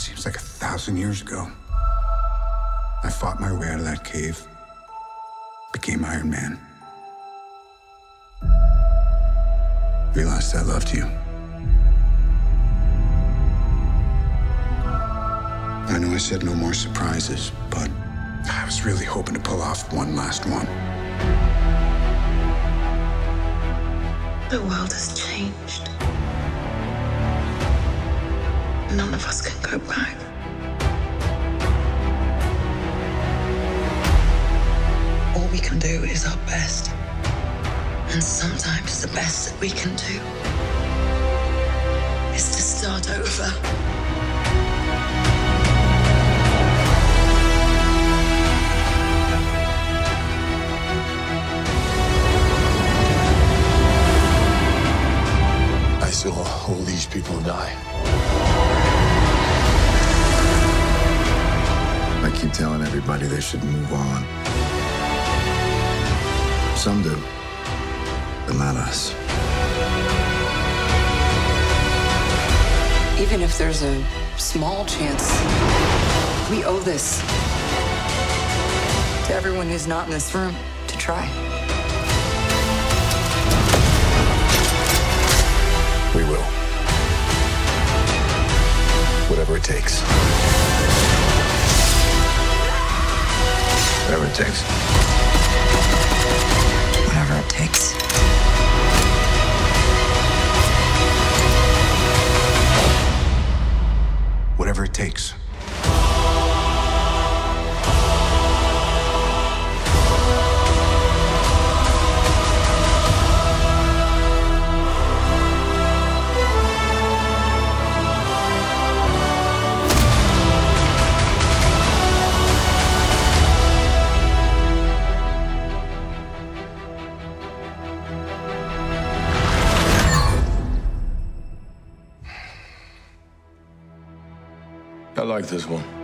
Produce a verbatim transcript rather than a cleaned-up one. seems like a thousand years ago. I fought my way out of that cave, became Iron Man. Realized I loved you. I know I said no more surprises, but I was really hoping to pull off one last one. The world has changed. None of us can go back. All we can do is our best. And sometimes the best that we can do is to start over. I saw all these people die. I keep telling everybody they should move on. Some do, but not us. Even if there's a small chance, we owe this to everyone who's not in this room to try. We will. Whatever it takes. Whatever it takes. Whatever it takes. Whatever it takes. I like this one.